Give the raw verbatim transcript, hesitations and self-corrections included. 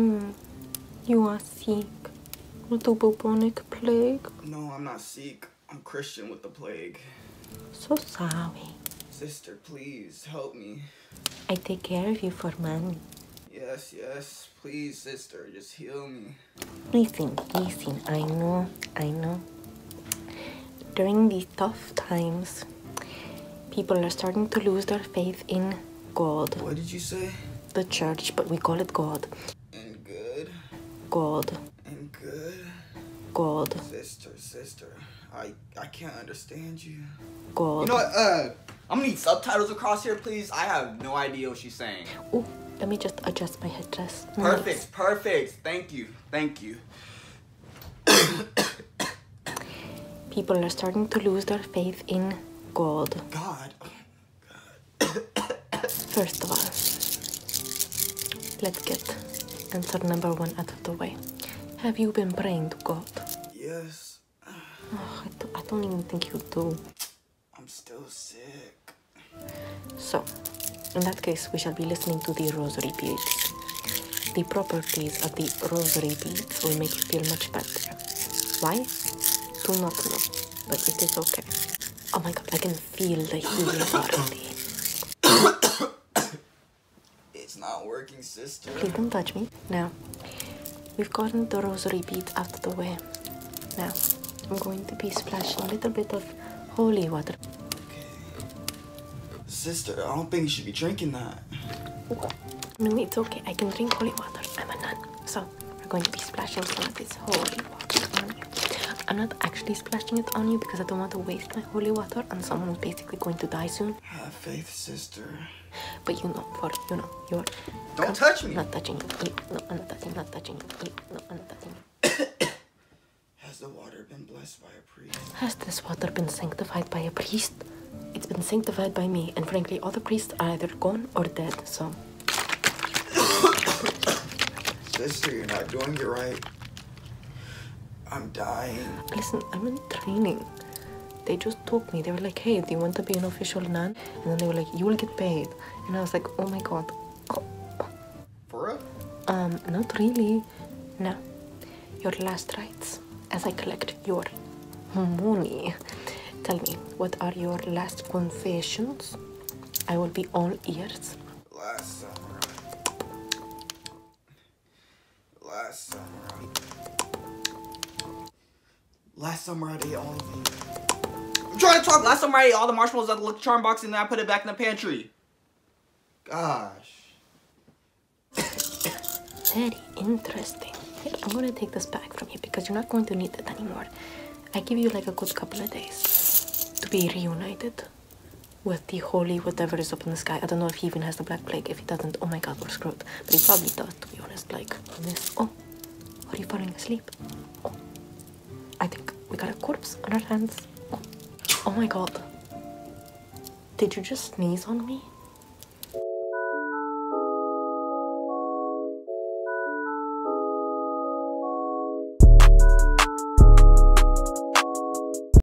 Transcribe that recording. Mm. You are sick with the bubonic plague? No, I'm not sick. I'm Christian with the plague. So sorry. Sister, please help me. I take care of you for money. Yes, yes. Please, sister, just heal me. Listen, listen. I know, I know. During these tough times, people are starting to lose their faith in God. What did you say? The church, but we call it God. And good? God. And good? God. Sister, sister, I, I can't understand you. God. You know what, uh, I'm gonna need subtitles across here, please. I have no idea what she's saying. Ooh, let me just adjust my headdress. Perfect, nice. Perfect. Thank you, thank you. People are starting to lose their faith in God. God? God. First of all, let's get answer number one out of the way. Have you been praying to God? Yes. Oh, I, do, I don't even think you do. I'm still sick. So, in that case, we shall be listening to the rosary beads. The properties of the rosary beads will make you feel much better. Why? Do not know, but it is okay. Oh my God, I can feel the healing already. It's not working, sister. Please don't touch me. Now, we've gotten the rosary beads out of the way. Now, I'm going to be splashing a little bit of holy water. Okay. Sister, I don't think you should be drinking that. No, it's okay. I can drink holy water. I'm a nun. So, we're going to be splashing some of this holy water on you. I'm not actually splashing it on you because I don't want to waste my holy water on someone who's basically going to die soon. Have faith, sister. But you know, for, you know, you're... Don't touch me! Not touching. No, I'm not touching, not touching. No, I'm not touching. Has the water been blessed by a priest? Has this water been sanctified by a priest? It's been sanctified by me, and frankly, all the priests are either gone or dead, so... Sister, you're not doing it right. I'm dying. Listen, I'm in training. They just took me. They were like, hey, do you want to be an official nun? And then they were like, you will get paid. And I was like, oh my God. Oh. For real? Um, not really. No. Your last rites, as I collect your money. Tell me, what are your last confessions? I will be all ears. Last summer. Last summer. Last summer I ate all of these. I'm trying to talk. Last summer I ate all the marshmallows out of the charm box and then I put it back in the pantry. Gosh. Very interesting. Here, I'm gonna take this back from you because you're not going to need it anymore. I give you like a good couple of days to be reunited with the holy whatever is up in the sky. I don't know if he even has the black plague. If he doesn't, oh my God, we're screwed. But he probably does, to be honest. Like this. Oh, are you falling asleep? Oh. I think we got a corpse on our hands. Oh. Oh my God. Did you just sneeze on me?